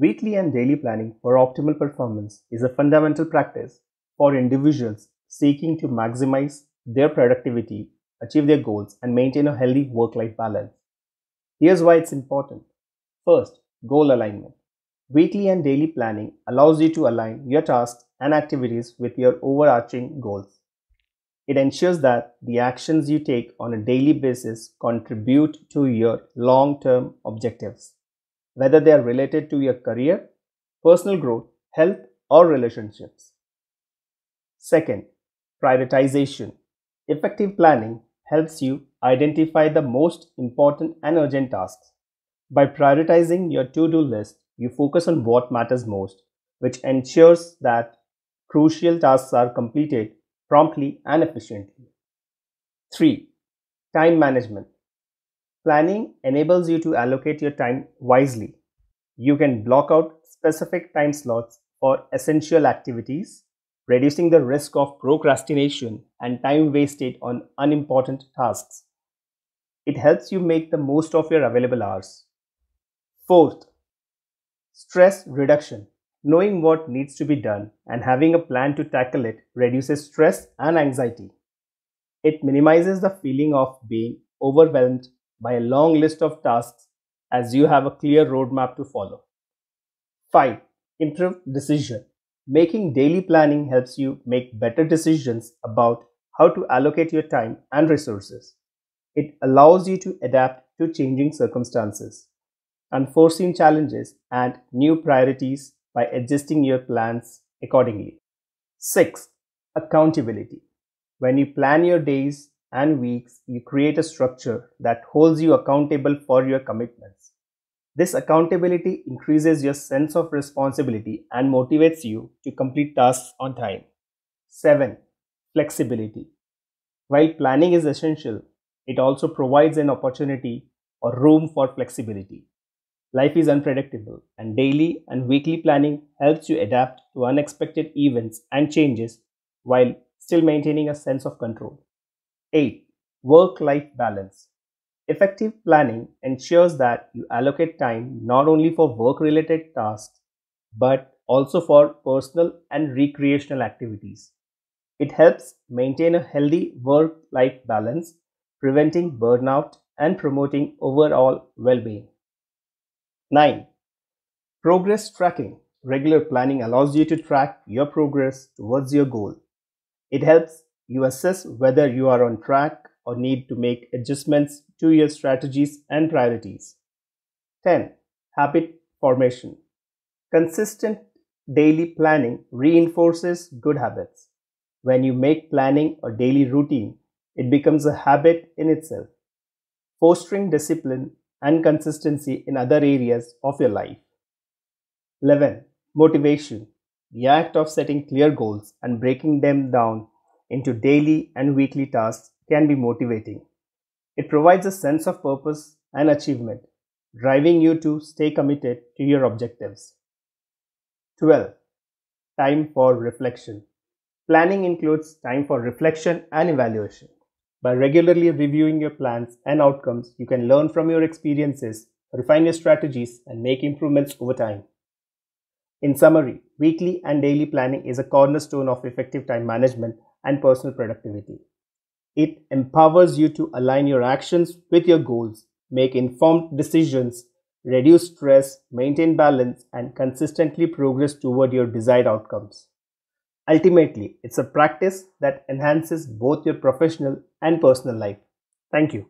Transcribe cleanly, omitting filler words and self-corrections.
Weekly and daily planning for optimal performance is a fundamental practice for individuals seeking to maximize their productivity, achieve their goals, and maintain a healthy work-life balance. Here's why it's important. First, goal alignment. Weekly and daily planning allows you to align your tasks and activities with your overarching goals. It ensures that the actions you take on a daily basis contribute to your long-term objectives, whether they are related to your career, personal growth, health, or relationships. Second, prioritization. Effective planning helps you identify the most important and urgent tasks. By prioritizing your to-do list, you focus on what matters most, which ensures that crucial tasks are completed promptly and efficiently. 3. Time management. Planning enables you to allocate your time wisely. You can block out specific time slots for essential activities, reducing the risk of procrastination and time wasted on unimportant tasks. It helps you make the most of your available hours. Fourth, stress reduction. Knowing what needs to be done and having a plan to tackle it reduces stress and anxiety. It minimizes the feeling of being overwhelmed by a long list of tasks as you have a clear roadmap to follow. 5. Improved decision. Making daily planning helps you make better decisions about how to allocate your time and resources. It allows you to adapt to changing circumstances, unforeseen challenges, and new priorities by adjusting your plans accordingly. 6. Accountability. When you plan your days and weeks, you create a structure that holds you accountable for your commitments. This accountability increases your sense of responsibility and motivates you to complete tasks on time. 7. Flexibility. While planning is essential, it also provides an opportunity or room for flexibility. Life is unpredictable, and daily and weekly planning helps you adapt to unexpected events and changes while still maintaining a sense of control. 8. Work-life balance. Effective planning ensures that you allocate time not only for work-related tasks, but also for personal and recreational activities. It helps maintain a healthy work-life balance, preventing burnout and promoting overall well-being. 9. Progress tracking. Regular planning allows you to track your progress towards your goal. It helps you assess whether you are on track or need to make adjustments to your strategies and priorities. 10. Habit formation. Consistent daily planning reinforces good habits. When you make planning a daily routine, it becomes a habit in itself, fostering discipline and consistency in other areas of your life. 11. Motivation. The act of setting clear goals and breaking them down into daily and weekly tasks can be motivating. It provides a sense of purpose and achievement, driving you to stay committed to your objectives. 12. Time for reflection. Planning includes time for reflection and evaluation. By regularly reviewing your plans and outcomes, you can learn from your experiences, refine your strategies, and make improvements over time. In summary, weekly and daily planning is a cornerstone of effective time management and personal productivity. It empowers you to align your actions with your goals, make informed decisions, reduce stress, maintain balance, and consistently progress toward your desired outcomes. Ultimately, it's a practice that enhances both your professional and personal life. Thank you.